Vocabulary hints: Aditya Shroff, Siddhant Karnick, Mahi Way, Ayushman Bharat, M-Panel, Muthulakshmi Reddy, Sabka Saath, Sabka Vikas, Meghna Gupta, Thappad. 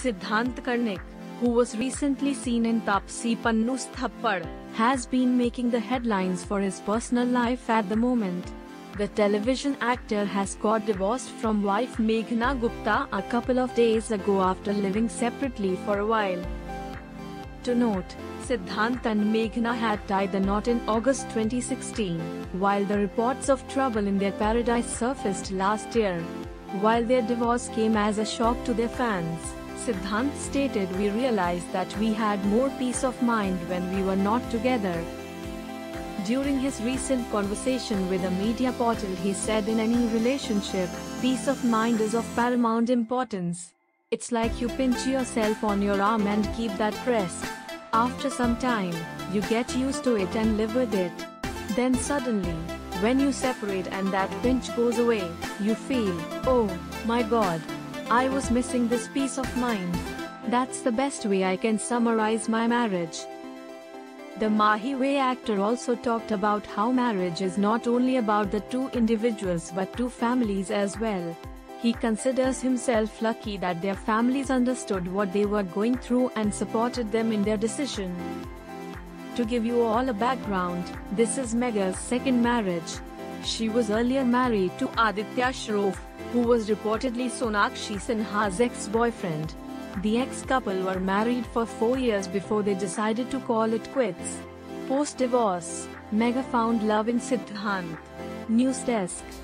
Siddhant Karnick, who was recently seen in Taapsee Pannu's Thappad, has been making the headlines for his personal life at the moment. The television actor has got divorced from wife Meghna Gupta a couple of days ago after living separately for a while. To note, Siddhant and Meghna had tied the knot in August 2016, while the reports of trouble in their paradise surfaced last year. While their divorce came as a shock to their fans, Siddhant stated, "We realized that we had more peace of mind when we were not together." During his recent conversation with a media portal, he said, "In any relationship, peace of mind is of paramount importance. It's like you pinch yourself on your arm and keep that pressed. After some time, you get used to it and live with it. Then suddenly, when you separate and that pinch goes away, you feel, oh, my God, I was missing this peace of mind." That's the best way I can summarize my marriage. The Mahi Way actor also talked about how marriage is not only about the two individuals but two families as well. He considers himself lucky that their families understood what they were going through and supported them in their decision. To give you all a background, this is Meghna's second marriage. She was earlier married to Aditya Shroff, who was reportedly Sonakshi Sinha's ex-boyfriend. The ex-couple were married for 4 years before they decided to call it quits. Post-divorce, Meghna found love in Siddhant. News Desk.